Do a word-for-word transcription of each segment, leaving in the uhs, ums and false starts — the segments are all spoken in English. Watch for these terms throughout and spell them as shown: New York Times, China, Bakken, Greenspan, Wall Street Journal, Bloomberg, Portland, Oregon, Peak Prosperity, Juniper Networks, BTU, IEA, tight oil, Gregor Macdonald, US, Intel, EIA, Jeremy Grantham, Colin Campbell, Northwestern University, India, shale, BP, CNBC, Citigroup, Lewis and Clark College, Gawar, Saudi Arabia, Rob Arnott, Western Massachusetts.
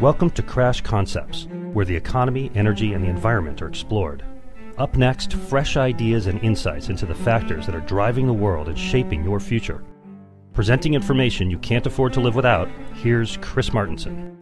Welcome to Crash Concepts, where the economy, energy, and the environment are explored. Up next, fresh ideas and insights into the factors that are driving the world and shaping your future. Presenting information you can't afford to live without, here's Chris Martenson.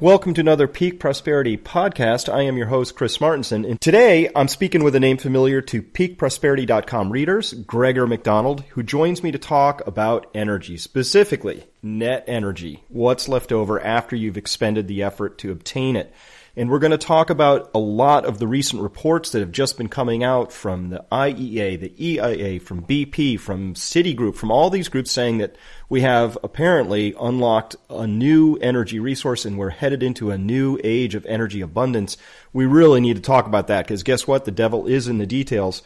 Welcome to another Peak Prosperity podcast. I am your host, Chris Martenson, and today I'm speaking with a name familiar to Peak Prosperity dot com readers, Gregor Macdonald, who joins me to talk about energy, specifically net energy, what's left over after you've expended the effort to obtain it. And we're going to talk about a lot of the recent reports that have just been coming out from the I E A, the E I A, from B P, from Citigroup, from all these groups saying that we have apparently unlocked a new energy resource and we're headed into a new age of energy abundance. We really need to talk about that because guess what? The devil is in the details.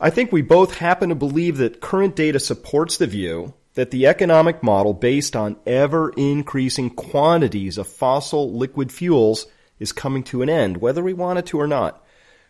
I think we both happen to believe that current data supports the view that the economic model based on ever-increasing quantities of fossil liquid fuels is coming to an end, whether we want it to or not.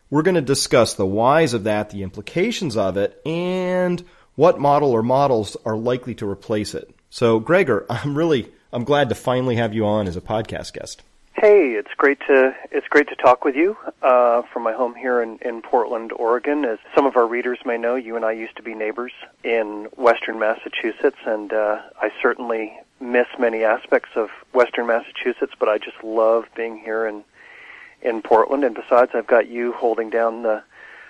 We're going to discuss the whys of that, the implications of it, and what model or models are likely to replace it. So, Gregor, I'm really I'm glad to finally have you on as a podcast guest. Hey, it's great to it's great to talk with you uh, from my home here in, in Portland, Oregon. As some of our readers may know, you and I used to be neighbors in Western Massachusetts, and uh, I certainly miss many aspects of Western Massachusetts, but I just love being here in in Portland. And besides, I've got you holding down the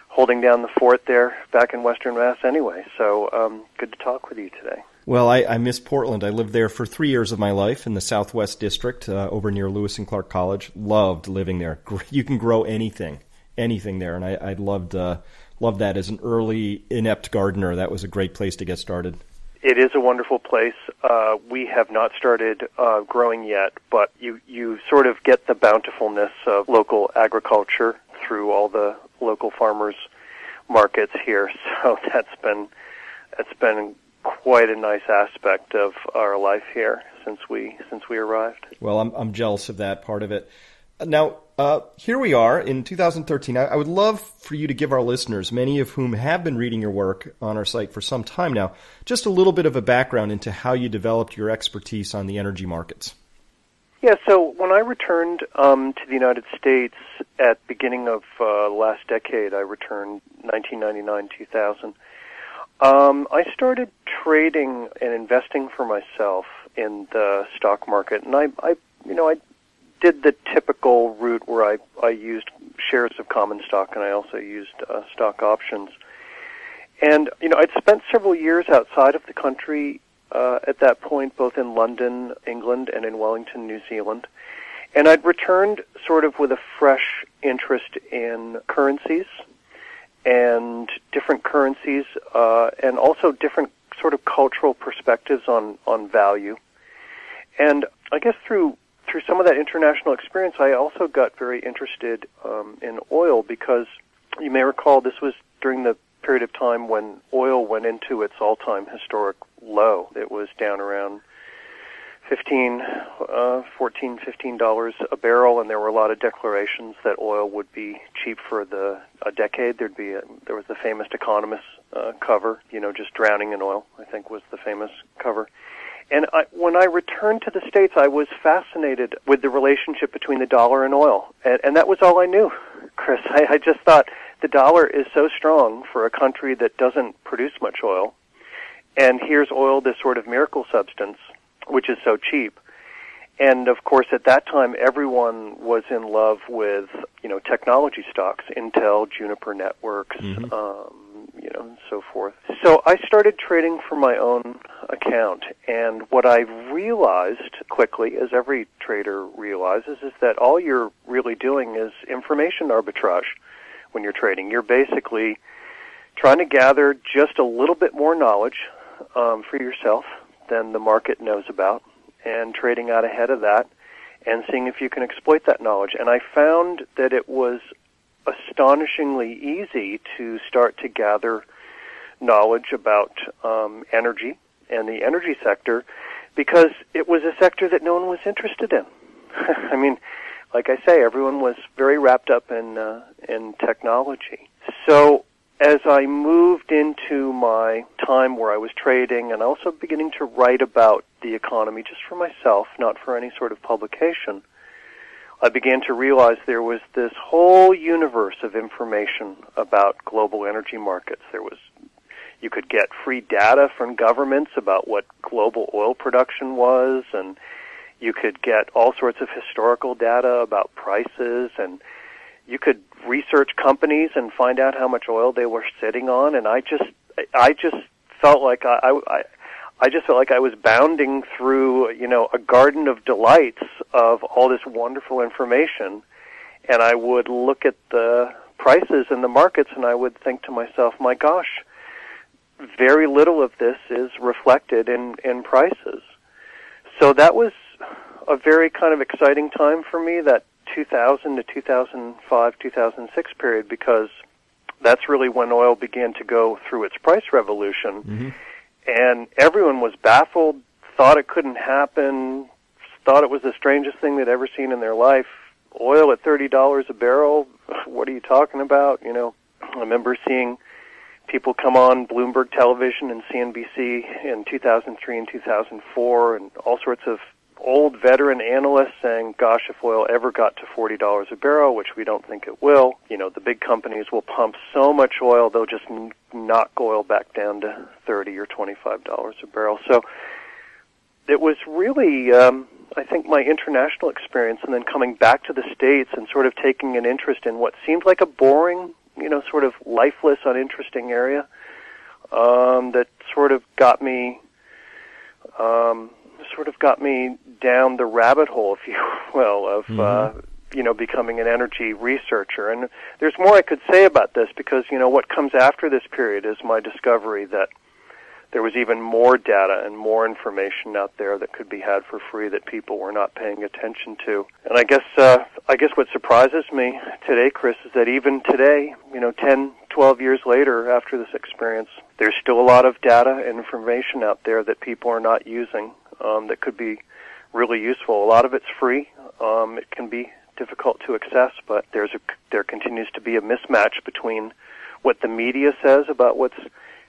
holding down the fort there back in Western Mass anyway. So um, good to talk with you today. Well, I, I miss Portland. I lived there for three years of my life in the Southwest District uh, over near Lewis and Clark College. Loved living there. You can grow anything, anything there, and I, I loved uh, loved that as an early inept gardener. That was a great place to get started. It is a wonderful place. Uh, we have not started uh, growing yet, but you, you sort of get the bountifulness of local agriculture through all the local farmers markets here. So that's been that's been quite a nice aspect of our life here since we since we arrived. Well, I'm I'm jealous of that part of it. Now, uh, here we are in two thousand thirteen. I, I would love for you to give our listeners, many of whom have been reading your work on our site for some time now, just a little bit of a background into how you developed your expertise on the energy markets. Yeah, so when I returned um, to the United States at the beginning of uh, last decade, I returned nineteen ninety-nine to two thousand, um, I started trading and investing for myself in the stock market. And I, I you know, I did the typical route where I, I used shares of common stock and I also used uh, stock options. And, you know, I'd spent several years outside of the country uh, at that point, both in London, England, and in Wellington, New Zealand. And I'd returned sort of with a fresh interest in currencies and different currencies uh, and also different sort of cultural perspectives on, on value. And I guess through Through some of that international experience, I also got very interested um, in oil because you may recall this was during the period of time when oil went into its all-time historic low. It was down around fifteen, fourteen, fifteen dollars a barrel, and there were a lot of declarations that oil would be cheap for the a decade. There'd be a, there was the famous economist uh, cover, you know, just drowning in oil, I think was the famous cover. And I, when I returned to the States, I was fascinated with the relationship between the dollar and oil. And, and that was all I knew, Chris. I, I just thought the dollar is so strong for a country that doesn't produce much oil. And here's oil, this sort of miracle substance, which is so cheap. And, of course, at that time, everyone was in love with, you know, technology stocks, Intel, Juniper Networks, mm-hmm. um you know, and so forth. So I started trading for my own account, and what I realized quickly, as every trader realizes, is that all you're really doing is information arbitrage when you're trading. You're basically trying to gather just a little bit more knowledge um, for yourself than the market knows about, and trading out ahead of that, and seeing if you can exploit that knowledge. And I found that it was astonishingly easy to start to gather knowledge about um, energy and the energy sector because it was a sector that no one was interested in. I mean, like I say, everyone was very wrapped up in uh, in technology. So as I moved into my time where I was trading and also beginning to write about the economy just for myself, not for any sort of publication, I began to realize there was this whole universe of information about global energy markets. There was, you could get free data from governments about what global oil production was, and you could get all sorts of historical data about prices, and you could research companies and find out how much oil they were sitting on. And I just, I just felt like I, I, I just felt like I was bounding through, you know, a garden of delights of all this wonderful information. And I would look at the prices in the markets and I would think to myself, my gosh, very little of this is reflected in, in prices. So that was a very kind of exciting time for me, that two thousand to two thousand five, two thousand six period, because that's really when oil began to go through its price revolution. Mm-hmm. And everyone was baffled, thought it couldn't happen, thought it was the strangest thing they'd ever seen in their life. Oil at thirty dollars a barrel, what are you talking about? You know, I remember seeing people come on Bloomberg television and C N B C in two thousand three and two thousand four, and all sorts of old veteran analysts saying, gosh, if oil ever got to forty dollars a barrel, which we don't think it will, you know, the big companies will pump so much oil, they'll just knock oil back down to thirty dollars or twenty-five dollars a barrel. So it was really, um, I think, my international experience, and then coming back to the States and sort of taking an interest in what seemed like a boring, you know, sort of lifeless, uninteresting area, um, that sort of got me... Um, sort of got me down the rabbit hole, if you will, of, mm-hmm. uh, you know, becoming an energy researcher. And there's more I could say about this because, you know, what comes after this period is my discovery that there was even more data and more information out there that could be had for free that people were not paying attention to. And I guess, uh, I guess what surprises me today, Chris, is that even today, you know, ten, twelve years later after this experience, there's still a lot of data and information out there that people are not using. Um, that could be really useful. A lot of it's free. Um, it can be difficult to access, but there's a, there continues to be a mismatch between what the media says about what's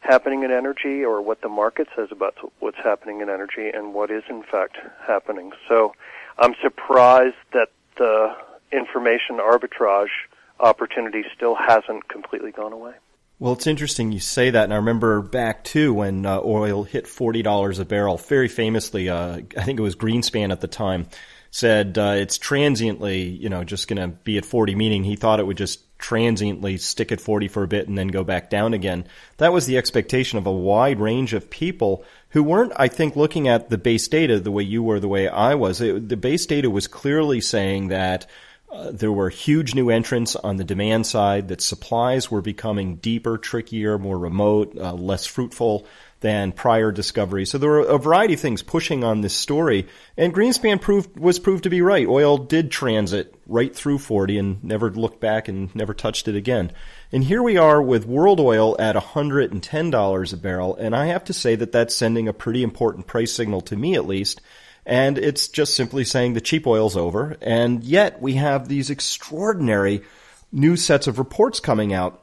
happening in energy or what the market says about what's happening in energy and what is, in fact, happening. So I'm surprised that the information arbitrage opportunity still hasn't completely gone away. Well, it's interesting you say that, and I remember back, too, when uh, oil hit forty dollars a barrel. Very famously, uh, I think it was Greenspan at the time, said uh, it's transiently, you know, just going to be at forty, meaning he thought it would just transiently stick at forty for a bit and then go back down again. That was the expectation of a wide range of people who weren't, I think, looking at the base data the way you were, the way I was. It, the base data was clearly saying that Uh, there were huge new entrants on the demand side, that supplies were becoming deeper, trickier, more remote, uh, less fruitful than prior discovery. So there were a variety of things pushing on this story. And Greenspan proved, was proved to be right. Oil did transit right through forty and never looked back and never touched it again. And here we are with world oil at one hundred ten dollars a barrel. And I have to say that that's sending a pretty important price signal to me, at least. And it's just simply saying the cheap oil's over. And yet we have these extraordinary new sets of reports coming out.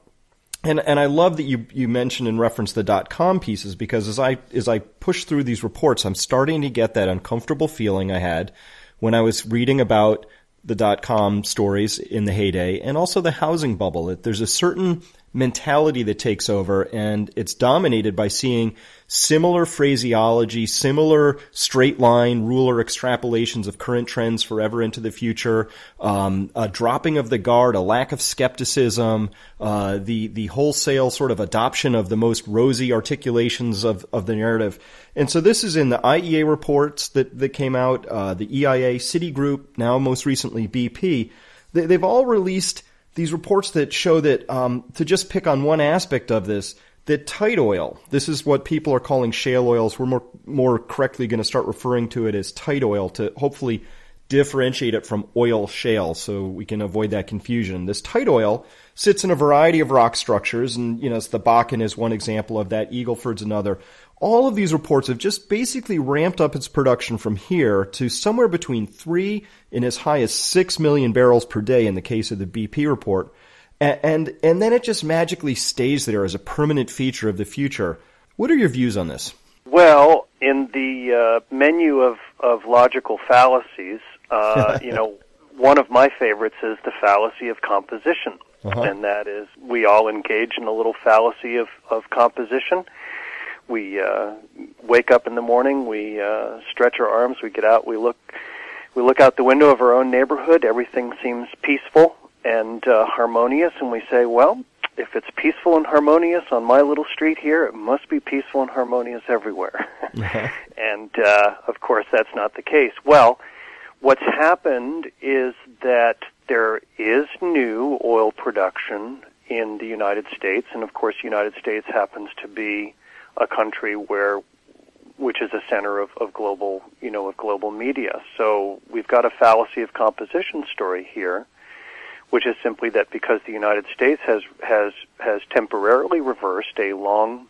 And, and I love that you, you mentioned and referenced the dot-com pieces, because as I, as I push through these reports, I'm starting to get that uncomfortable feeling I had when I was reading about the dot-com stories in the heyday and also the housing bubble. That there's a certain mentality that takes over, and it's dominated by seeing similar phraseology, similar straight line ruler extrapolations of current trends forever into the future, um, a dropping of the guard, a lack of skepticism, uh, the the wholesale sort of adoption of the most rosy articulations of of the narrative. And so this is in the I E A reports that that came out, uh, the E I A, Citigroup, now most recently B P. They, they've all released these reports that show that, um, to just pick on one aspect of this, that tight oil, this is what people are calling shale oils. We're more, more correctly going to start referring to it as tight oil to hopefully differentiate it from oil shale so we can avoid that confusion. This tight oil sits in a variety of rock structures, and, you know, it's the Bakken is one example of that. Eagleford's another. All of these reports have just basically ramped up its production from here to somewhere between three and as high as six million barrels per day in the case of the B P report. and, and and then it just magically stays there as a permanent feature of the future. What are your views on this? Well, in the uh, menu of, of logical fallacies, uh, you know, one of my favorites is the fallacy of composition, uh-huh. and that is we all engage in a little fallacy of, of composition. We uh, wake up in the morning, we uh, stretch our arms, we get out, we look, we look out the window of our own neighborhood. Everything seems peaceful and uh, harmonious, and we say, well, if it's peaceful and harmonious on my little street here, it must be peaceful and harmonious everywhere. And, uh, of course, that's not the case. Well, what's happened is that there is new oil production in the United States, and, of course, the United States happens to be a country where, which is a center of, of global, you know, of global media. So we've got a fallacy of composition story here, which is simply that because the United States has has has temporarily reversed a long,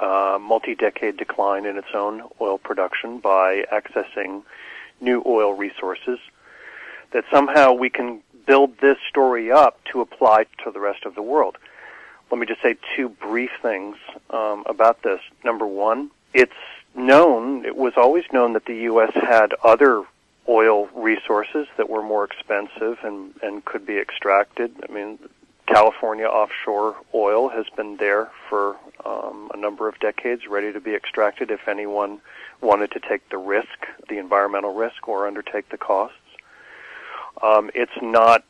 uh, multi-decade decline in its own oil production by accessing new oil resources, that somehow we can build this story up to apply to the rest of the world. Let me just say two brief things um, about this. Number one, it's known, it was always known that the U S had other oil resources that were more expensive and, and could be extracted. I mean, California offshore oil has been there for um, a number of decades, ready to be extracted if anyone wanted to take the risk, the environmental risk, or undertake the costs. Um, it's not,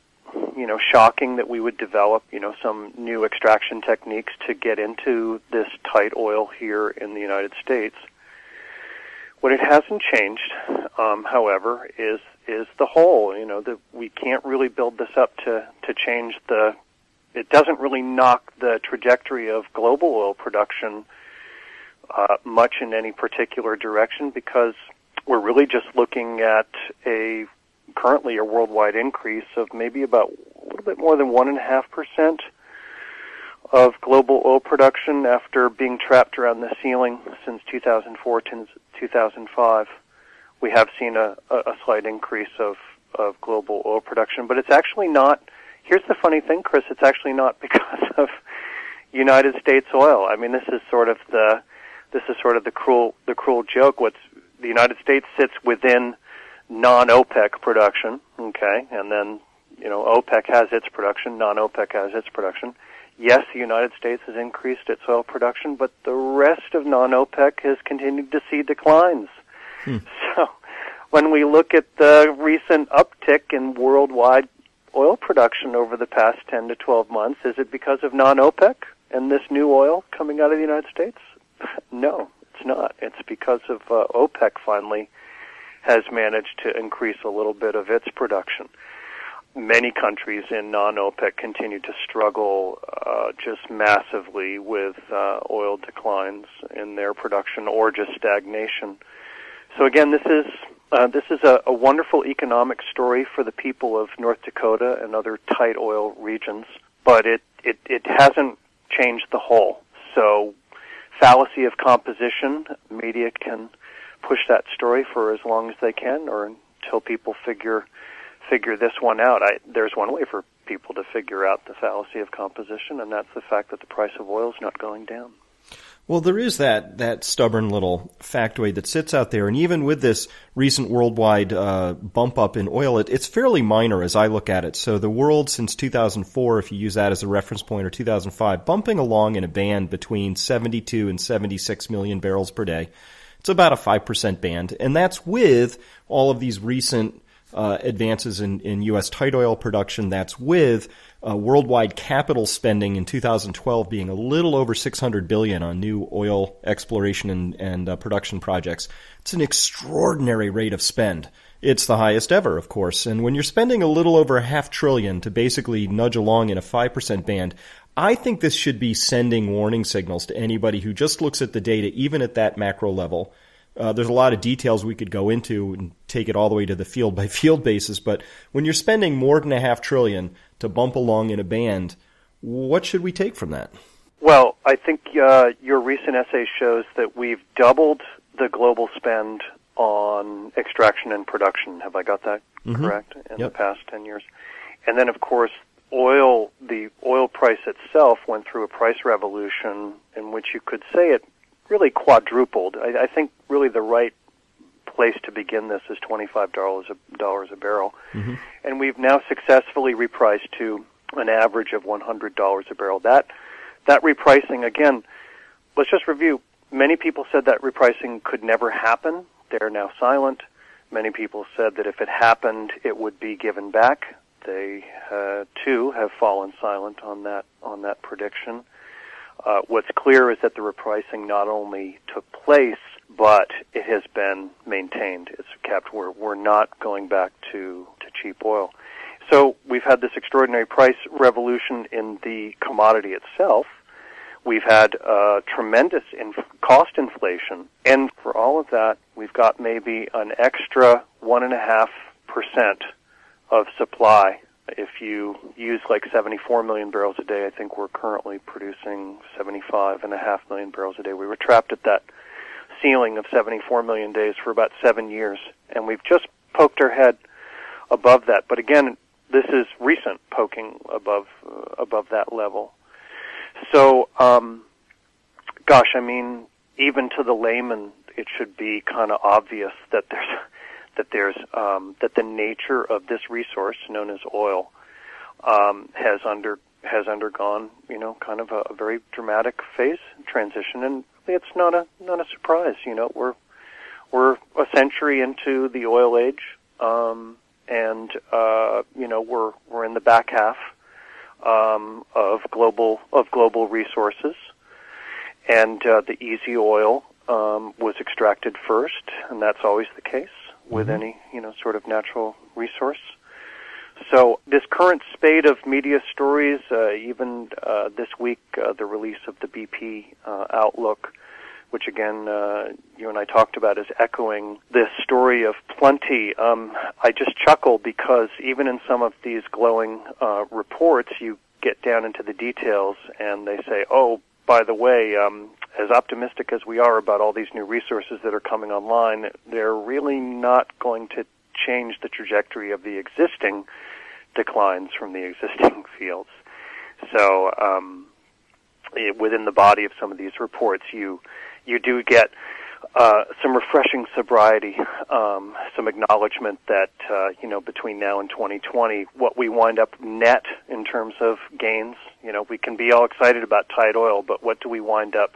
you know, shocking that we would develop, you know, some new extraction techniques to get into this tight oil here in the United States. What it hasn't changed, um, however, is is the whole. You know, the, we can't really build this up to, to change the. It doesn't really knock the trajectory of global oil production uh, much in any particular direction because we're really just looking at a currently a worldwide increase of maybe about a little bit more than one and a half percent of global oil production after being trapped around the ceiling since two thousand four to two thousand five. We have seen a, a slight increase of, of global oil production, but it's actually not, here's the funny thing, Chris, it's actually not because of United States oil. I mean, this is sort of the, this is sort of the cruel, the cruel joke. What's, the United States sits within non-OPEC production, okay, and then, you know, OPEC has its production, non-OPEC has its production. Yes, the United States has increased its oil production, but the rest of non-OPEC has continued to see declines. Hmm. So when we look at the recent uptick in worldwide oil production over the past ten to twelve months, is it because of non-OPEC and this new oil coming out of the United States? No, it's not. It's because of uh, OPEC finally has managed to increase a little bit of its production. Many countries in non-OPEC continue to struggle uh, just massively with uh, oil declines in their production or just stagnation. So again, this is uh, this is a, a wonderful economic story for the people of North Dakota and other tight oil regions, but it, it, it hasn't changed the whole. So fallacy of composition, media can push that story for as long as they can or until people figure figure this one out. I, there's one way for people to figure out the fallacy of composition, and that's the fact that the price of oil is not going down. Well, there is that, that stubborn little factoid that sits out there, and even with this recent worldwide uh, bump up in oil, it, it's fairly minor as I look at it. So the world since two thousand four, if you use that as a reference point, or two thousand five, bumping along in a band between seventy-two and seventy-six million barrels per day. It's about a five percent band, and that's with all of these recent Uh, advances in, in U S tight oil production. That's with uh, worldwide capital spending in two thousand twelve being a little over six hundred billion dollars on new oil exploration and, and uh, production projects. It's an extraordinary rate of spend. It's the highest ever, of course. And when you're spending a little over a half trillion to basically nudge along in a five percent band, I think this should be sending warning signals to anybody who just looks at the data, even at that macro level. Uh, there's a lot of details we could go into and take it all the way to the field-by-field basis, but when you're spending more than a half trillion to bump along in a band, what should we take from that? Well, I think uh, your recent essay shows that we've doubled the global spend on extraction and production. Have I got that mm-hmm. correct in yep. the past ten years? And then, of course, oil, the oil price itself went through a price revolution in which you could say it really quadrupled. I, I think really the right place to begin this is twenty-five dollars a, dollars a barrel. Mm-hmm. And we've now successfully repriced to an average of one hundred dollars a barrel. That, that repricing, again, let's just review. Many people said that repricing could never happen. They're now silent. Many people said that if it happened, it would be given back. They, uh, too, have fallen silent on that, on that prediction. Uh, what's clear is that the repricing not only took place, but it has been maintained. It's kept. We're, we're not going back to, to cheap oil. So we've had this extraordinary price revolution in the commodity itself. We've had uh, tremendous inf- cost inflation. And for all of that, we've got maybe an extra one point five percent of supply. If you use like seventy-four million barrels a day, I think we're currently producing seventy-five point five million barrels a day. We were trapped at that ceiling of seventy-four million days for about seven years, and we've just poked our head above that. But again, this is recent poking above uh, above that level. So, um, gosh, I mean, even to the layman, it should be kind of obvious that there's that there's um, that the nature of this resource known as oil um, has under has undergone, you know, kind of a, a very dramatic phase transition, and it's not a not a surprise. You know, we're we're a century into the oil age, um, and uh, you know, we're we're in the back half um, of global of global resources, and uh, the easy oil um, was extracted first, and that's always the case with any, you know, sort of natural resource. So this current spate of media stories, uh, even uh, this week, uh, the release of the B P uh, outlook, which again, uh, you and I talked about, is echoing this story of plenty. Um, I just chuckle because even in some of these glowing uh, reports, you get down into the details and they say, oh, by the way, um, as optimistic as we are about all these new resources that are coming online, they're really not going to change the trajectory of the existing declines from the existing fields. So um, it, within the body of some of these reports, you you do get uh, some refreshing sobriety, um, some acknowledgement that, uh, you know, between now and twenty twenty, what we wind up net in terms of gains, you know, we can be all excited about tight oil, but what do we wind up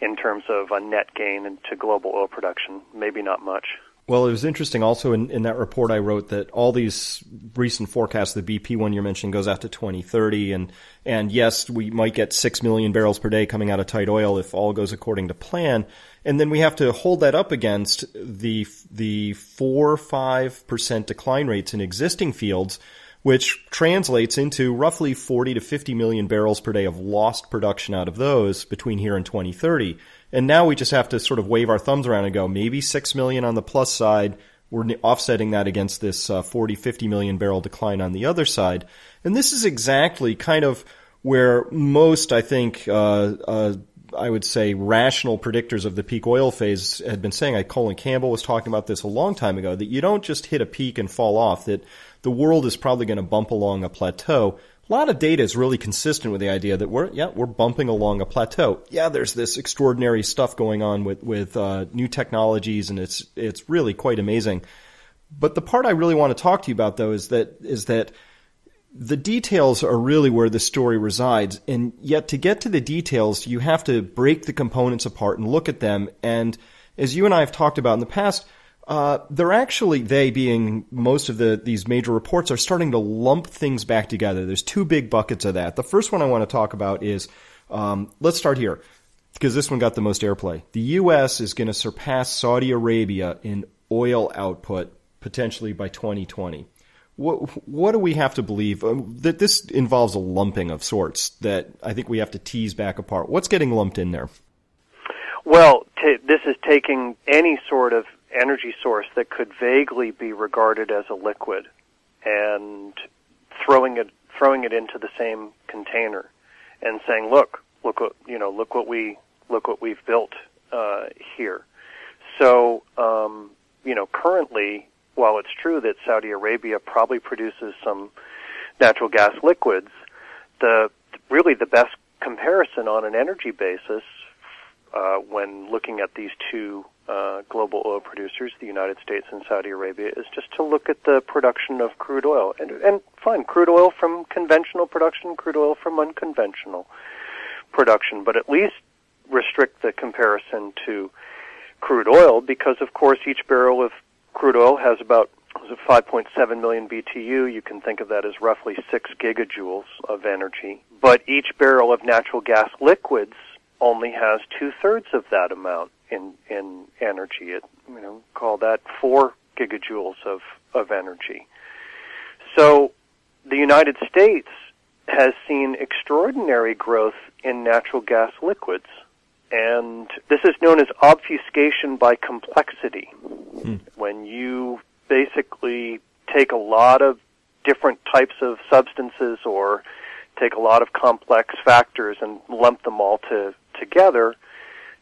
in terms of a net gain into global oil production? Maybe not much. Well, it was interesting also in, in that report I wrote that all these recent forecasts, the B P one you're mentioning goes out to twenty thirty, and and yes, we might get six million barrels per day coming out of tight oil if all goes according to plan. And then we have to hold that up against the the four to five percent decline rates in existing fields, which translates into roughly forty to fifty million barrels per day of lost production out of those between here and twenty thirty. And now we just have to sort of wave our thumbs around and go, maybe six million on the plus side. We're offsetting that against this uh, forty, fifty million barrel decline on the other side. And this is exactly kind of where most, I think, uh, uh, I would say rational predictors of the peak oil phase had been saying. Like Colin Campbell was talking about this a long time ago, that you don't just hit a peak and fall off, that the world is probably going to bump along a plateau. A lot of data is really consistent with the idea that we're, yeah, we're bumping along a plateau. Yeah, there's this extraordinary stuff going on with, with, uh, new technologies, and it's, it's really quite amazing. But the part I really want to talk to you about though is that, is that the details are really where the story resides. And yet to get to the details, you have to break the components apart and look at them. And as you and I have talked about in the past, Uh, they're actually, they being most of the, these major reports are starting to lump things back together. There's two big buckets of that. The first one I want to talk about is, um, let's start here because this one got the most airplay. The U S is going to surpass Saudi Arabia in oil output potentially by twenty twenty. What, what do we have to believe? Um, that this involves a lumping of sorts that I think we have to tease back apart. What's getting lumped in there? Well, t- this is taking any sort of energy source that could vaguely be regarded as a liquid and throwing it throwing it into the same container and saying, look look what you know look what we look what we've built uh here. So um you know currently, while it's true that Saudi Arabia probably produces some natural gas liquids, the really the best comparison on an energy basis uh, when looking at these two uh, global oil producers, the United States and Saudi Arabia, is just to look at the production of crude oil. And, and fine, crude oil from conventional production, crude oil from unconventional production, but at least restrict the comparison to crude oil because, of course, each barrel of crude oil has about five point seven million B T U. You can think of that as roughly six gigajoules of energy. But each barrel of natural gas liquids only has two-thirds of that amount in, in energy. It, you know, call that four gigajoules of, of energy. So the United States has seen extraordinary growth in natural gas liquids. And this is known as obfuscation by complexity. Hmm. When you basically take a lot of different types of substances or take a lot of complex factors and lump them all to, together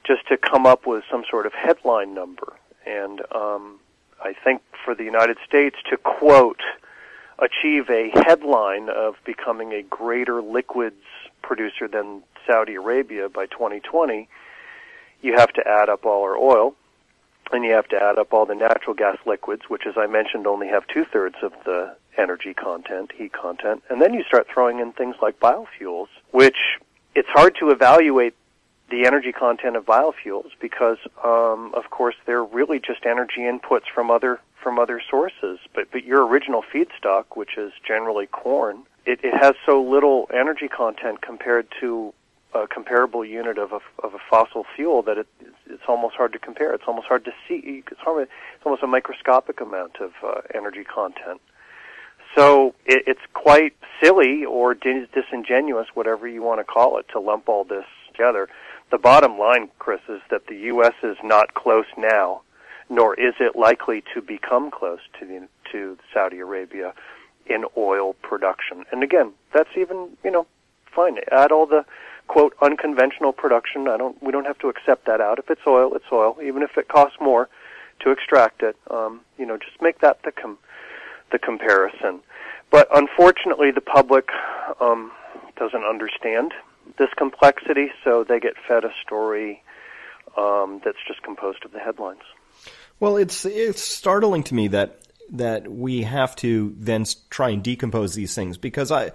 just to come up with some sort of headline number. And um, I think for the United States to, quote, achieve a headline of becoming a greater liquids producer than Saudi Arabia by twenty twenty, you have to add up all our oil, and you have to add up all the natural gas liquids, which, as I mentioned, only have two-thirds of the energy content, heat content. And then you start throwing in things like biofuels, which it's hard to evaluate the energy content of biofuels because, um, of course, they're really just energy inputs from other from other sources. But, but your original feedstock, which is generally corn, it, it has so little energy content compared to a comparable unit of a, of a fossil fuel that it, it's almost hard to compare. It's almost hard to see. It's almost a microscopic amount of uh, energy content. So it, it's quite silly or dis- disingenuous, whatever you want to call it, to lump all this together. The bottom line, Chris, is that the U S is not close now, nor is it likely to become close to the, to Saudi Arabia in oil production. And again, that's even, you know, fine. Add all the quote unconventional production. I don't. We don't have to accept that out. If it's oil, it's oil, even if it costs more to extract it. Um, you know, just make that the com- the comparison. But unfortunately, the public um, doesn't understand this complexity, so they get fed a story um, that's just composed of the headlines. Well, it's it's startling to me that that we have to then try and decompose these things because I.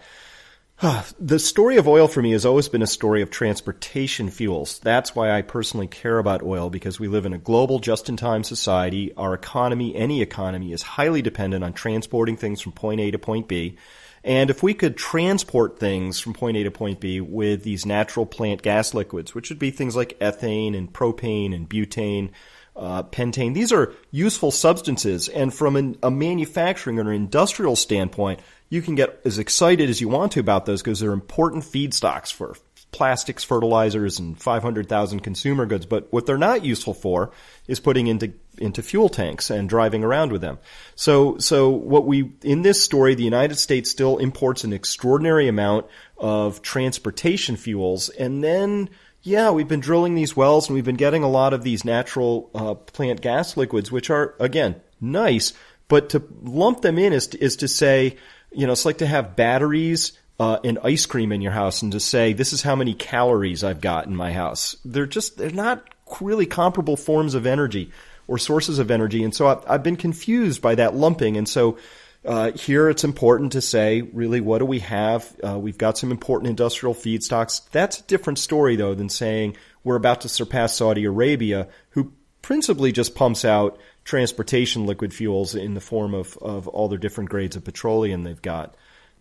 The story of oil for me has always been a story of transportation fuels. That's why I personally care about oil, because we live in a global just-in-time society. Our economy, any economy, is highly dependent on transporting things from point A to point B. And if we could transport things from point A to point B with these natural plant gas liquids, which would be things like ethane and propane and butane, uh, pentane, these are useful substances. And from an, a manufacturing or industrial standpoint, you can get as excited as you want to about those because they're important feedstocks for plastics, fertilizers, and five hundred thousand consumer goods. But what they're not useful for is putting into into fuel tanks and driving around with them. So so what we in this story, the United States still imports an extraordinary amount of transportation fuels. And then, yeah, we've been drilling these wells and we've been getting a lot of these natural uh, plant gas liquids, which are, again, nice. But to lump them in is to, is to say, you know, it's like to have batteries uh, and ice cream in your house and to say, this is how many calories I've got in my house. They're just, they're not really comparable forms of energy or sources of energy. And so I've, I've been confused by that lumping. And so uh here it's important to say, really, what do we have? Uh, we've got some important industrial feedstocks. That's a different story, though, than saying we're about to surpass Saudi Arabia, who principally just pumps out transportation liquid fuels in the form of, of all their different grades of petroleum they've got.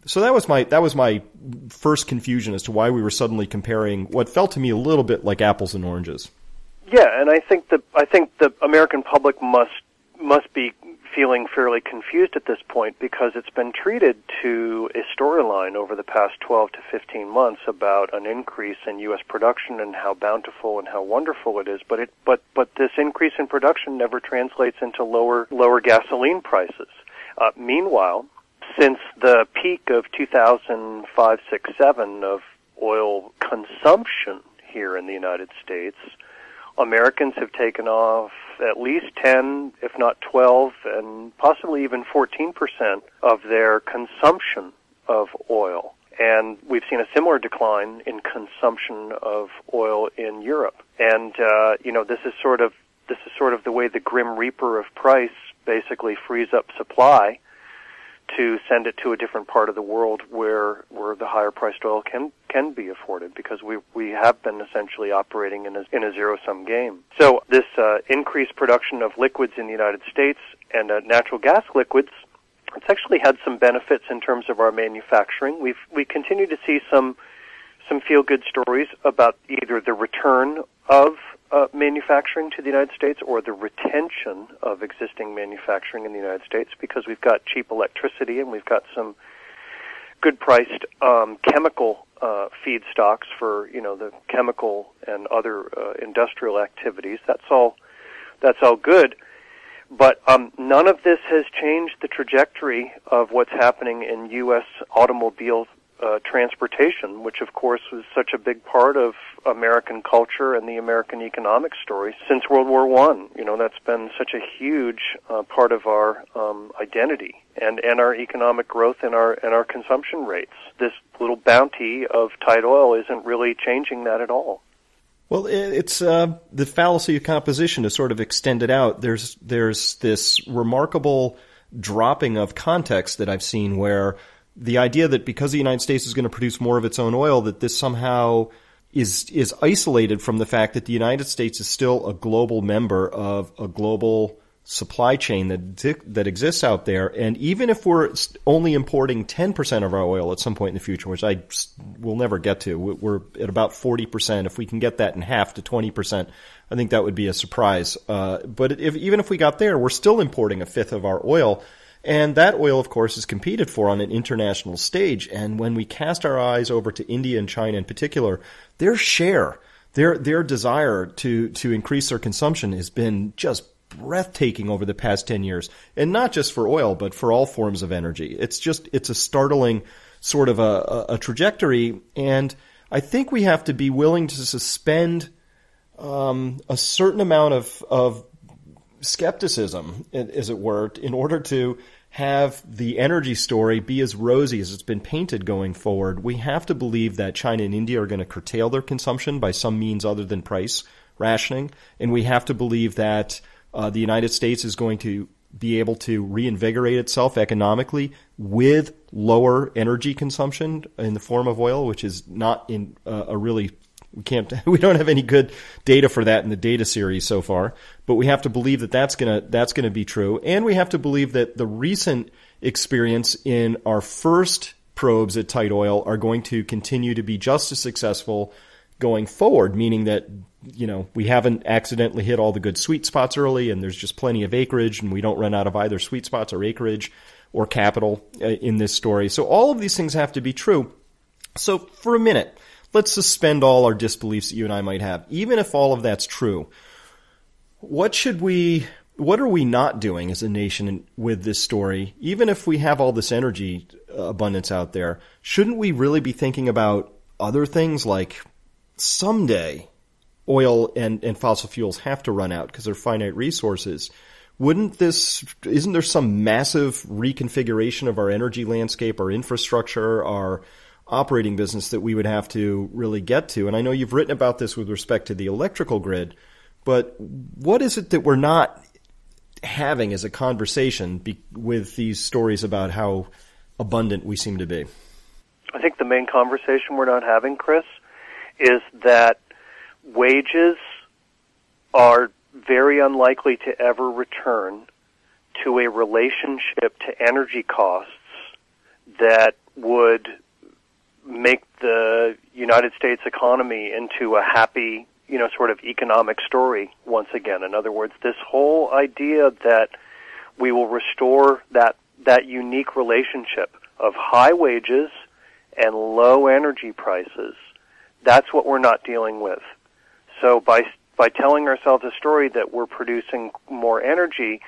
So that was my that was my first confusion as to why we were suddenly comparing what felt to me a little bit like apples and oranges. Yeah, and I think the I think the American public must must be feeling fairly confused at this point because it's been treated to a storyline over the past twelve to fifteen months about an increase in U S production and how bountiful and how wonderful it is, but it but but this increase in production never translates into lower lower gasoline prices. Uh, meanwhile, since the peak of two thousand five, six, seven of oil consumption here in the United States, Americans have taken off at least ten, if not twelve, and possibly even fourteen percent of their consumption of oil. And we've seen a similar decline in consumption of oil in Europe. And, uh, you know, this is sort of, this is sort of the way the Grim Reaper of price basically frees up supply to send it to a different part of the world where, where the higher priced oil can, can be afforded, because we, we have been essentially operating in a, in a zero sum game. So this, uh, increased production of liquids in the United States and, uh, natural gas liquids, it's actually had some benefits in terms of our manufacturing. We've, we continue to see some, some feel-good stories about either the return of uh, manufacturing to the United States or the retention of existing manufacturing in the United States, because we've got cheap electricity and we've got some good-priced um, chemical uh, feedstocks for, you know, the chemical and other uh, industrial activities. That's all. That's all good. But um, none of this has changed the trajectory of what's happening in U S automobile uh, transportation, which, of course, was such a big part of American culture and the American economic story since World War One. You know, that's been such a huge uh, part of our um, identity and, and our economic growth and our and our consumption rates. This little bounty of tight oil isn't really changing that at all. Well, it's uh, the fallacy of composition is sort of extended out. There's there's this remarkable dropping of context that I've seen, where the idea that because the United States is going to produce more of its own oil, that this somehow is is isolated from the fact that the United States is still a global member of a global supply chain that that exists out there. And even if we're only importing ten percent of our oil at some point in the future, which I will never get to, we're at about forty percent. If we can get that in half to twenty percent, I think that would be a surprise. Uh, but if, even if we got there, we're still importing a fifth of our oil. And that oil, of course, is competed for on an international stage. And when we cast our eyes over to India and China in particular, their share, their their desire to to increase their consumption has been just breathtaking over the past ten years, and not just for oil, but for all forms of energy. It's just, it's a startling sort of a, a trajectory. And I think we have to be willing to suspend, um, a certain amount of, of skepticism, as it were, in order to have the energy story be as rosy as it's been painted going forward. We have to believe that China and India are going to curtail their consumption by some means other than price rationing. And we have to believe that Uh, the United States is going to be able to reinvigorate itself economically with lower energy consumption in the form of oil, which is not in uh, a really we can't we don't have any good data for that in the data series so far. But we have to believe that that's gonna that's gonna be true, and we have to believe that the recent experience in our first probes at tight oil are going to continue to be just as successful going forward, meaning that, you know, we haven't accidentally hit all the good sweet spots early, and there's just plenty of acreage, and we don't run out of either sweet spots or acreage or capital in this story. So all of these things have to be true. So for a minute, let's suspend all our disbeliefs that you and I might have. Even if all of that's true, what should we, what are we not doing as a nation with this story? Even if we have all this energy abundance out there, shouldn't we really be thinking about other things, like someday oil and, and fossil fuels have to run out because they're finite resources? Wouldn't this, isn't there some massive reconfiguration of our energy landscape, our infrastructure, our operating business that we would have to really get to? And I know you've written about this with respect to the electrical grid, but what is it that we're not having as a conversation be, with these stories about how abundant we seem to be? I think the main conversation we're not having, Chris, is that wages are very unlikely to ever return to a relationship to energy costs that would make the United States economy into a happy, you know, sort of economic story once again. In other words, this whole idea that we will restore that, that unique relationship of high wages and low energy prices, that's what we're not dealing with. So by by telling ourselves a story that we're producing more energy,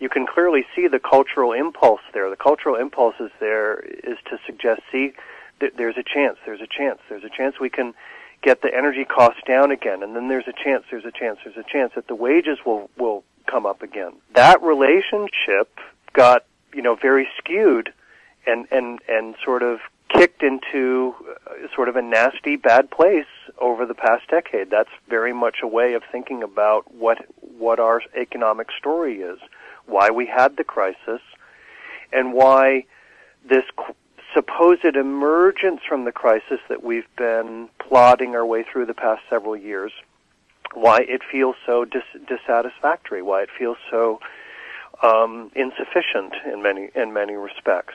you can clearly see the cultural impulse there. The cultural impulse is there is to suggest, see, th- there's a chance, there's a chance, there's a chance we can get the energy costs down again, and then there's a chance, there's a chance, there's a chance that the wages will, will come up again. That relationship got, you know, very skewed and and and sort of kicked into sort of a nasty, bad place over the past decade. That's very much a way of thinking about what what our economic story is, why we had the crisis, and why this supposed emergence from the crisis that we've been plodding our way through the past several years, why it feels so dis- dissatisfactory, why it feels so um, insufficient in many in many respects.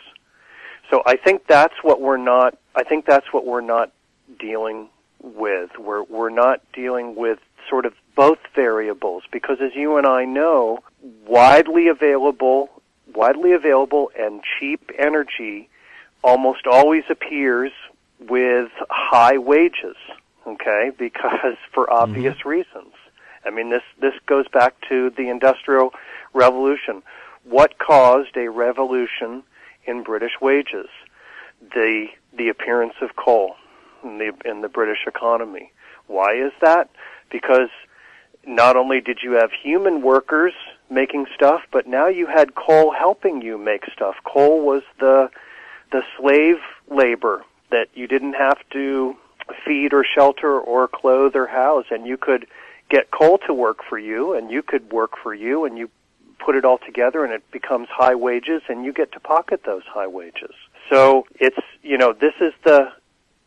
So I think that's what we're not. I think that's what we're not dealing with. We're we're not dealing with sort of both variables, because as you and I know, widely available, widely available and cheap energy almost always appears with high wages. Okay, because for obvious mm-hmm. reasons. I mean, this this goes back to the Industrial Revolution. What caused a revolution in British wages? The the appearance of coal in the in the British economy. Why is that? Because not only did you have human workers making stuff, but now you had coal helping you make stuff. Coal was the the slave labor that you didn't have to feed or shelter or clothe or house, and you could get coal to work for you, and you could work for you, and you put it all together and it becomes high wages, and you get to pocket those high wages. So it's, you know, this is the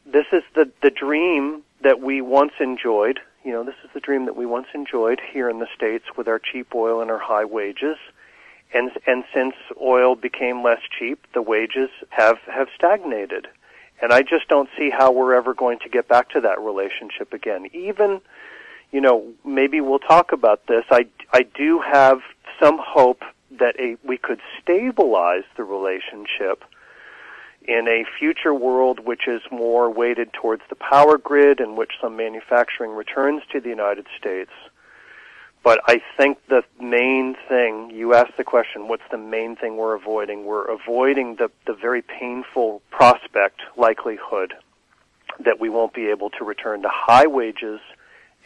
this is the the dream that we once enjoyed. You know, this is the dream that we once enjoyed here in the States with our cheap oil and our high wages. And and since oil became less cheap, the wages have have stagnated. And I just don't see how we're ever going to get back to that relationship again. Even, you know, maybe we'll talk about this. I, I do have some hope that a, we could stabilize the relationship in a future world which is more weighted towards the power grid, in which some manufacturing returns to the United States. But I think the main thing, you asked the question, what's the main thing we're avoiding? We're avoiding the, the very painful prospect, likelihood, that we won't be able to return to high wages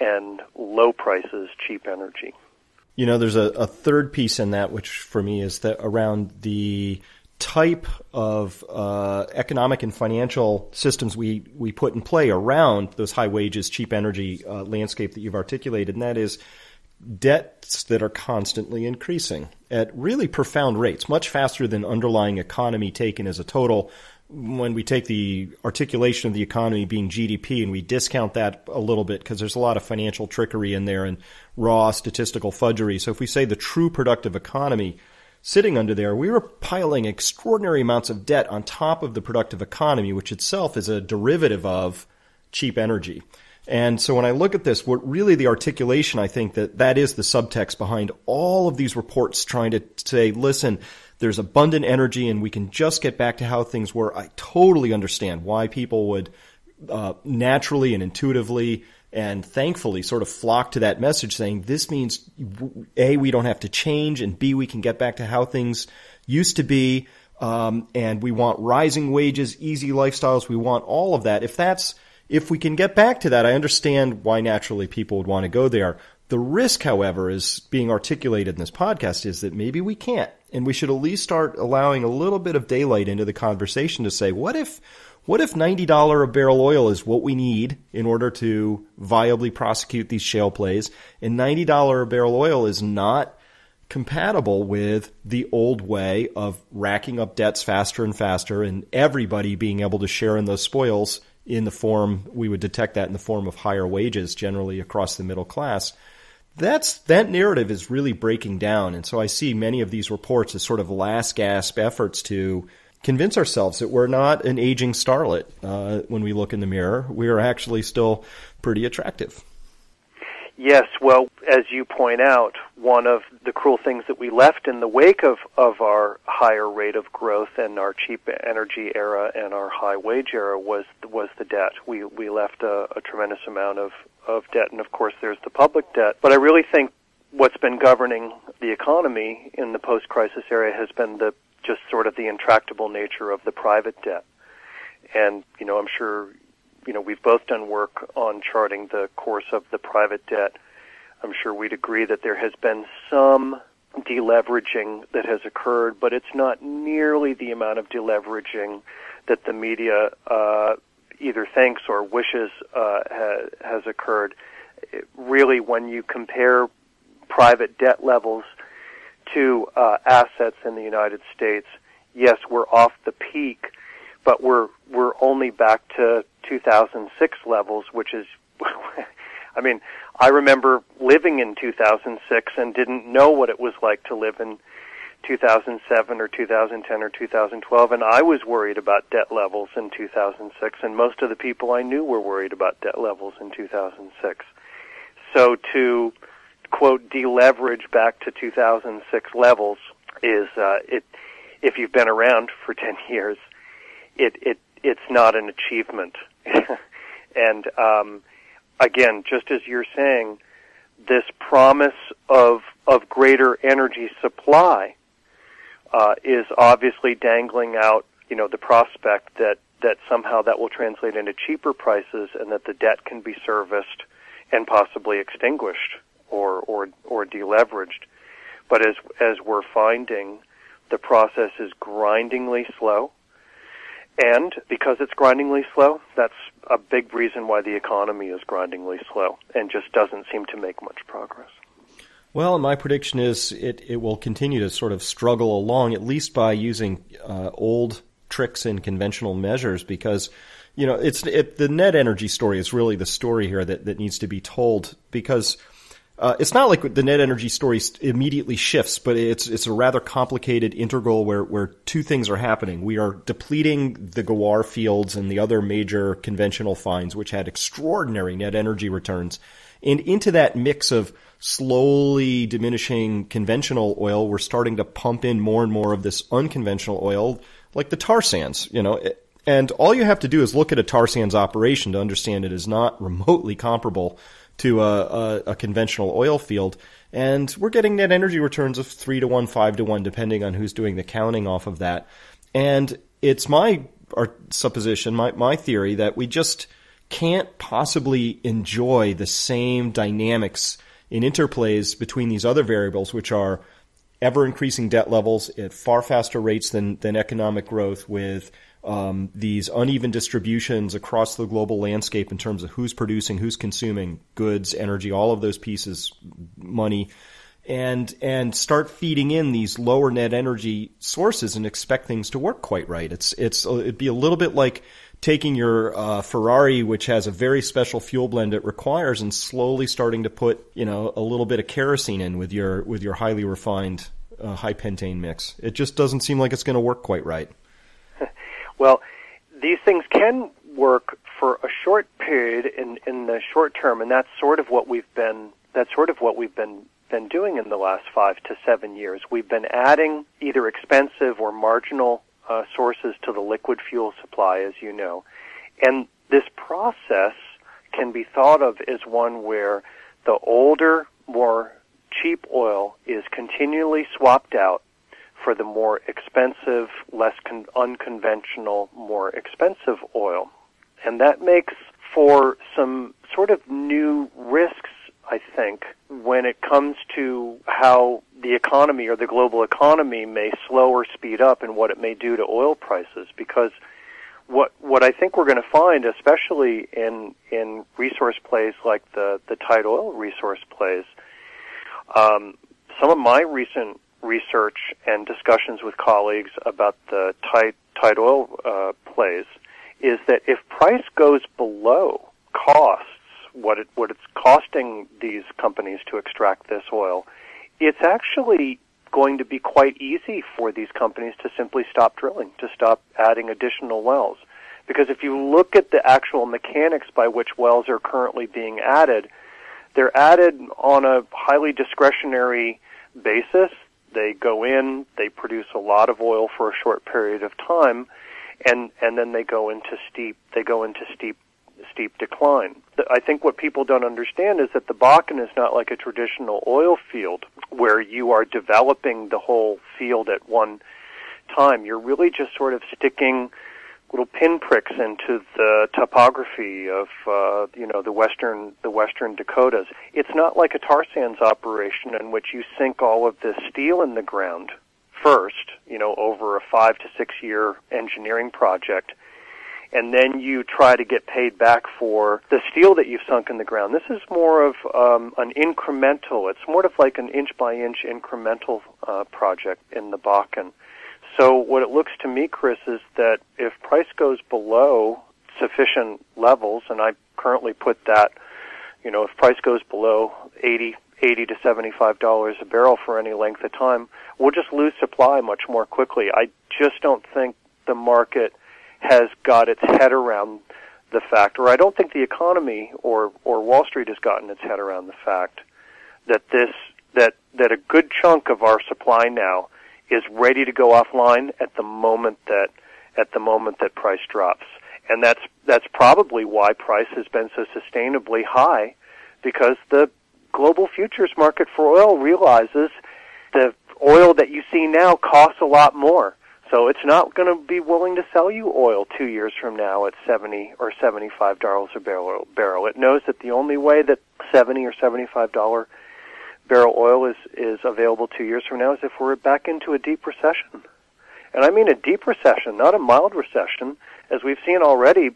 and low prices, cheap energy. You know, there's a, a third piece in that, which for me is that around the type of uh, economic and financial systems we, we put in play around those high wages, cheap energy uh, landscape that you've articulated, and that is debts that are constantly increasing at really profound rates, much faster than underlying economy taken as a total. When we take the articulation of the economy being G D P and we discount that a little bit because there's a lot of financial trickery in there and raw statistical fudgery. So if we say the true productive economy sitting under there, we were piling extraordinary amounts of debt on top of the productive economy, which itself is a derivative of cheap energy. And so when I look at this, what really the articulation, I think that that is the subtext behind all of these reports trying to say, listen, there's abundant energy and we can just get back to how things were. I totally understand why people would uh, naturally and intuitively and thankfully sort of flock to that message saying this means, A, we don't have to change, and B, we can get back to how things used to be. Um, and we want rising wages, easy lifestyles. We want all of that. If that's If we can get back to that, I understand why naturally people would want to go there. The risk, however, is being articulated in this podcast is that maybe we can't. And we should at least start allowing a little bit of daylight into the conversation to say, what if what if ninety dollars a barrel oil is what we need in order to viably prosecute these shale plays, and ninety dollars a barrel oil is not compatible with the old way of racking up debts faster and faster and everybody being able to share in those spoils in the form, we would detect that in the form of higher wages generally across the middle class. That's, that narrative is really breaking down. And so I see many of these reports as sort of last gasp efforts to convince ourselves that we're not an aging starlet. Uh, when we look in the mirror, we are actually still pretty attractive. Yes. Well, as you point out, one of the cruel things that we left in the wake of, of our higher rate of growth and our cheap energy era and our high wage era was was the debt. We we left a, a tremendous amount of, of debt, and of course there's the public debt. But I really think what's been governing the economy in the post-crisis era has been the just sort of the intractable nature of the private debt. And, you know, I'm sure You know, we've both done work on charting the course of the private debt. I'm sure we'd agree that there has been some deleveraging that has occurred, but it's not nearly the amount of deleveraging that the media uh, either thinks or wishes uh, ha- has occurred. It really, when you compare private debt levels to uh, assets in the United States, yes, we're off the peak, but we're we're only back to two thousand six levels, which is, I mean, I remember living in two thousand six and didn't know what it was like to live in two thousand seven or two thousand ten or two thousand twelve, and I was worried about debt levels in two thousand six, and most of the people I knew were worried about debt levels in two thousand six. So to, quote, deleverage back to two thousand six levels is, uh, it, if you've been around for ten years, it, it, it's not an achievement. And, um, again, just as you're saying, this promise of, of greater energy supply Uh, is obviously dangling out, you know, the prospect that, that somehow that will translate into cheaper prices and that the debt can be serviced and possibly extinguished or, or, or deleveraged. But as, as we're finding, the process is grindingly slow. And because it's grindingly slow, that's a big reason why the economy is grindingly slow and just doesn't seem to make much progress. Well, my prediction is it, it will continue to sort of struggle along, at least by using uh, old tricks and conventional measures, because, you know, it's it, the net energy story is really the story here that, that needs to be told, because uh, it's not like the net energy story immediately shifts, but it's it's a rather complicated integral where, where two things are happening. We are depleting the Gawar fields and the other major conventional finds, which had extraordinary net energy returns. And into that mix of slowly diminishing conventional oil, we're starting to pump in more and more of this unconventional oil, like the tar sands, you know. And all you have to do is look at a tar sands operation to understand it is not remotely comparable to a, a, a conventional oil field. And we're getting net energy returns of three to one, five to one, depending on who's doing the counting off of that. And it's my our supposition, my, my theory, that we just can't possibly enjoy the same dynamics in interplays between these other variables, which are ever-increasing debt levels at far faster rates than, than economic growth, with um, these uneven distributions across the global landscape in terms of who's producing, who's consuming, goods, energy, all of those pieces, money, and and start feeding in these lower net energy sources and expect things to work quite right. It's it's it'd be a little bit like taking your uh, Ferrari, which has a very special fuel blend it requires, and slowly starting to put, you know, a little bit of kerosene in with your with your highly refined uh, high pentane mix. It just doesn't seem like it's going to work quite right. Well, these things can work for a short period in in the short term, and that's sort of what we've been that's sort of what we've been been doing in the last five to seven years. We've been adding either expensive or marginal Uh, sources to the liquid fuel supply, as you know. And this process can be thought of as one where the older, more cheap oil is continually swapped out for the more expensive, less con- unconventional, more expensive oil. And that makes for some sort of new risks, I think, when it comes to how the economy or the global economy may slow or speed up and what it may do to oil prices. Because what what I think we're going to find, especially in in resource plays like the, the tight oil resource plays, um, some of my recent research and discussions with colleagues about the tight, tight oil uh, plays is that if price goes below cost, what it what it's costing these companies to extract this oil, it's actually going to be quite easy for these companies to simply stop drilling, to stop adding additional wells. Because if you look at the actual mechanics by which wells are currently being added, they're added on a highly discretionary basis. They go in, they produce a lot of oil for a short period of time, and, and then they go into steep, they go into steep steep decline. I think what people don't understand is that the Bakken is not like a traditional oil field where you are developing the whole field at one time. You're really just sort of sticking little pinpricks into the topography of, uh, you know, the western the western Dakotas. It's not like a tar sands operation in which you sink all of this steel in the ground first, you know, over a five to six year engineering project, and then you try to get paid back for the steel that you've sunk in the ground. This is more of um, an incremental, it's more of like an inch-by-inch incremental uh, project in the Bakken. So what it looks to me, Chris, is that if price goes below sufficient levels, and I currently put that, you know, if price goes below eighty, eighty to seventy-five dollars a barrel for any length of time, we'll just lose supply much more quickly. I just don't think the market has got its head around the fact, or I don't think the economy or, or Wall Street has gotten its head around the fact that this, that, that a good chunk of our supply now is ready to go offline at the moment that, at the moment that price drops. And that's, that's probably why price has been so sustainably high, because the global futures market for oil realizes the oil that you see now costs a lot more. So it's not going to be willing to sell you oil two years from now at seventy or seventy-five dollars a barrel. barrel. It knows that the only way that seventy or seventy-five dollars barrel oil is, is available two years from now is if we're back into a deep recession. And I mean a deep recession, not a mild recession. As we've seen already,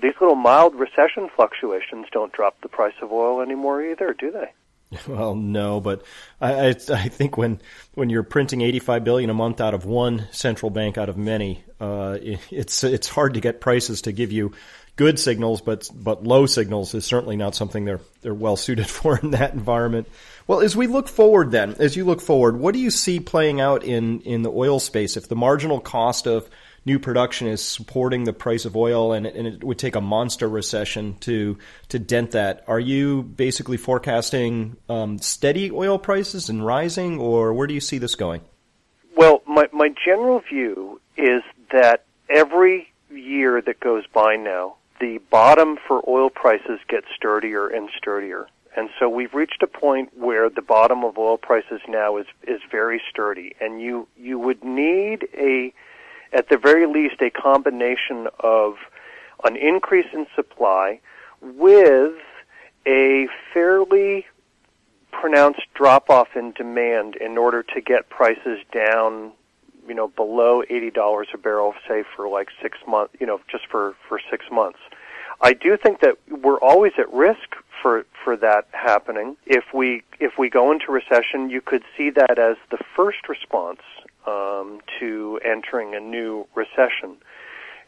these little mild recession fluctuations don't drop the price of oil anymore either, do they? Well, no, but I, I, I think when when you're printing eighty-five billion dollars a month out of one central bank out of many, uh, it, it's it's hard to get prices to give you good signals, but but low signals is certainly not something they're they're well suited for in that environment. Well, as we look forward, then, as you look forward, what do you see playing out in in the oil space if the marginal cost of new production is supporting the price of oil, and it, and it would take a monster recession to to dent that? Are you basically forecasting um, steady oil prices and rising, or where do you see this going? Well, my, my general view is that every year that goes by now, the bottom for oil prices gets sturdier and sturdier. And so we've reached a point where the bottom of oil prices now is, is very sturdy, and you, you would need a... at the very least, a combination of an increase in supply with a fairly pronounced drop-off in demand in order to get prices down, you know, below eighty dollars a barrel, say, for like six months, you know, just for, for six months. I do think that we're always at risk for, for that happening. If we, if we go into recession, you could see that as the first response Um, to entering a new recession.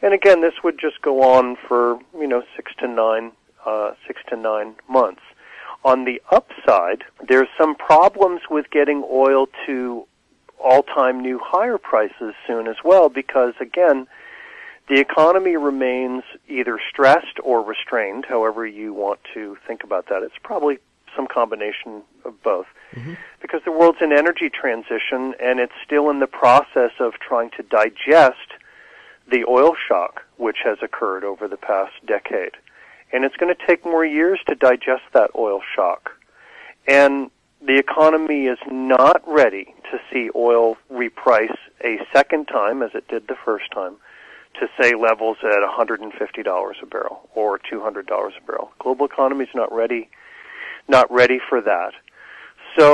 And again, this would just go on for, you know, six to nine, uh, six to nine months. On the upside, there's some problems with getting oil to all-time new higher prices soon as well, because again, the economy remains either stressed or restrained, however you want to think about that. It's probably some combination of both, mm-hmm. because the world's in energy transition and it's still in the process of trying to digest the oil shock which has occurred over the past decade. And it's going to take more years to digest that oil shock. And the economy is not ready to see oil reprice a second time as it did the first time to, say, levels at one hundred fifty dollars a barrel or two hundred dollars a barrel. Global economy's not ready Not ready for that. So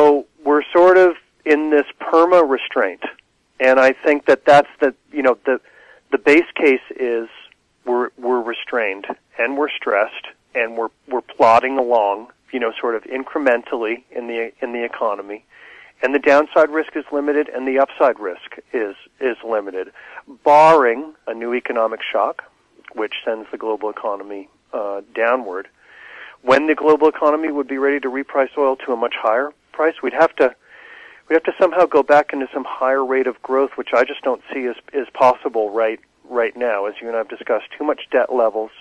we're sort of in this perma restraint. And I think that that's the, you know, the, the base case is we're, we're restrained and we're stressed and we're, we're plodding along, you know, sort of incrementally in the, in the economy. And the downside risk is limited and the upside risk is, is limited, barring a new economic shock, which sends the global economy, uh, downward. When the global economy would be ready to reprice oil to a much higher price, we'd have to we have to somehow go back into some higher rate of growth, which I just don't see as is possible right right now. As you and I have discussed, too much debt levels,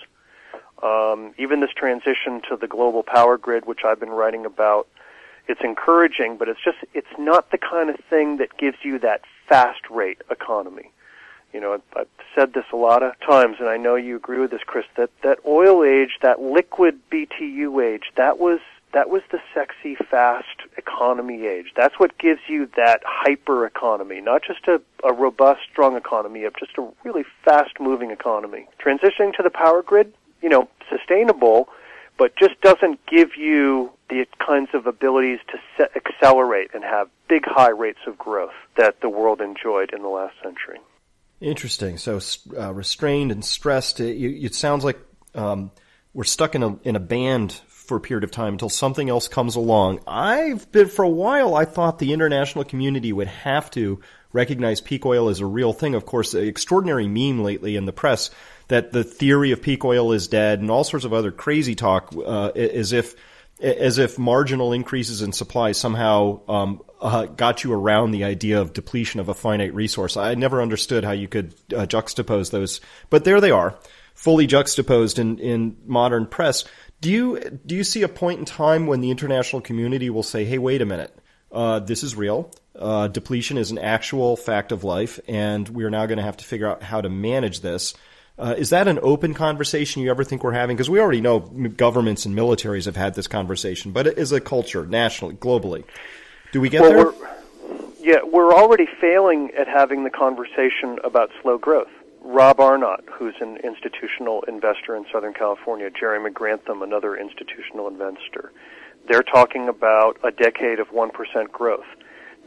um, even this transition to the global power grid, which I've been writing about, it's encouraging, but it's just it's not the kind of thing that gives you that fast rate economy. You know, I've said this a lot of times, and I know you agree with this, Chris, that, that oil age, that liquid B T U age, that was that was the sexy, fast economy age. That's what gives you that hyper economy, not just a, a robust, strong economy, but just a really fast-moving economy. Transitioning to the power grid, you know, sustainable, but just doesn't give you the kinds of abilities to set, accelerate and have big, high rates of growth that the world enjoyed in the last century. Interesting. So uh, restrained and stressed, it, it sounds like um, we're stuck in a in a band for a period of time until something else comes along. I've been, for a while, I thought the international community would have to recognize peak oil as a real thing. Of course, an extraordinary meme lately in the press that the theory of peak oil is dead and all sorts of other crazy talk, uh, as if as if marginal increases in supply somehow um, uh, got you around the idea of depletion of a finite resource. I never understood how you could uh, juxtapose those, but there they are, fully juxtaposed in, in modern press. Do you do you see a point in time when the international community will say, hey, wait a minute, uh, this is real, uh, depletion is an actual fact of life, and we're now going to have to figure out how to manage this? Uh, is that an open conversation you ever think we're having? Because we already know governments and militaries have had this conversation, but it is a culture, nationally, globally. Do we get well, there? We're, yeah, we're already failing at having the conversation about slow growth. Rob Arnott, who's an institutional investor in Southern California, Jeremy Grantham, another institutional investor, they're talking about a decade of one percent growth.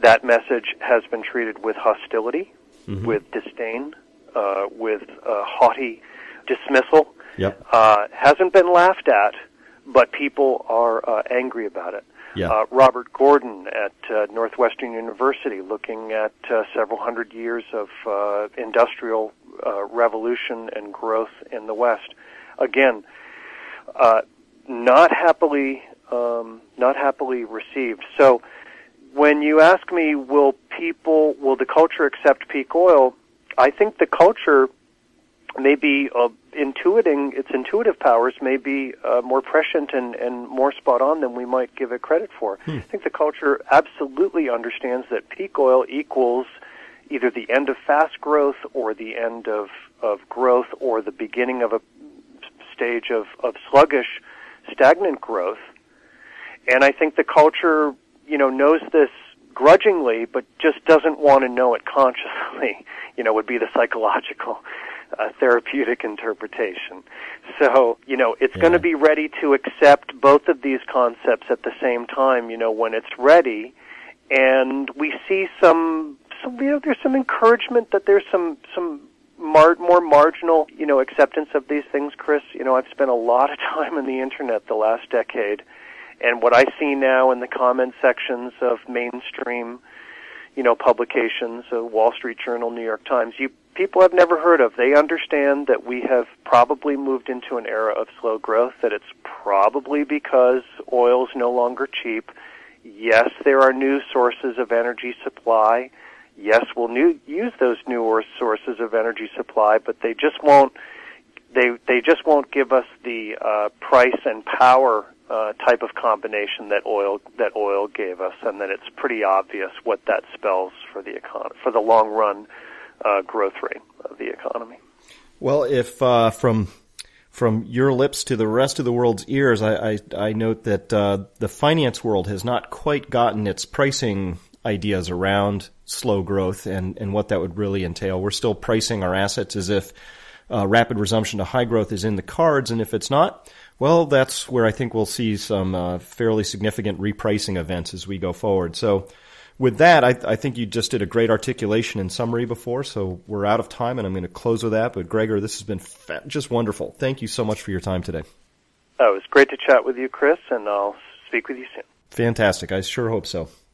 That message has been treated with hostility, mm-hmm. with disdain, uh, with uh, haughty dismissal. Yep. Uh, hasn't been laughed at, but people are uh, angry about it. Yeah. Uh, Robert Gordon at uh, Northwestern University, looking at uh, several hundred years of uh, industrial uh, revolution and growth in the West. Again, uh, not happily, um, not happily received. So, when you ask me, will people, will the culture accept peak oil? I think the culture may be uh, intuiting, its intuitive powers may be uh, more prescient and, and more spot on than we might give it credit for. Hmm. I think the culture absolutely understands that peak oil equals either the end of fast growth or the end of, of growth or the beginning of a stage of, of sluggish, stagnant growth. And I think the culture, you know, knows this grudgingly, but just doesn't want to know it consciously, you know, would be the psychological Uh, therapeutic interpretation. So, you know, it's yeah. going to be ready to accept both of these concepts at the same time, you know, when it's ready. And we see some, some you know, there's some encouragement that there's some, some mar- more marginal, you know, acceptance of these things, Chris. You know, I've spent a lot of time on the Internet the last decade. And what I see now in the comment sections of mainstream, you know, publications, uh, Wall Street Journal, New York Times, you people I've never heard of. They understand that we have probably moved into an era of slow growth, that it's probably because oil is no longer cheap. Yes, there are new sources of energy supply. Yes, we'll new, use those newer sources of energy supply, but they just won't, they, they just won't give us the uh, price and power uh, type of combination that oil, that oil gave us, and that it's pretty obvious what that spells for the econ- for the long run. Uh, growth rate of the economy. Well, if uh, from from your lips to the rest of the world's ears, I, I, I note that uh, the finance world has not quite gotten its pricing ideas around slow growth and, and what that would really entail. We're still pricing our assets as if uh, rapid resumption to high growth is in the cards, and if it's not, well, that's where I think we'll see some uh, fairly significant repricing events as we go forward. So, with that, I, th- I think you just did a great articulation and summary before, so we're out of time, and I'm going to close with that. But, Gregor, this has been fa- just wonderful. Thank you so much for your time today. Oh, it was great to chat with you, Chris, and I'll speak with you soon. Fantastic. I sure hope so.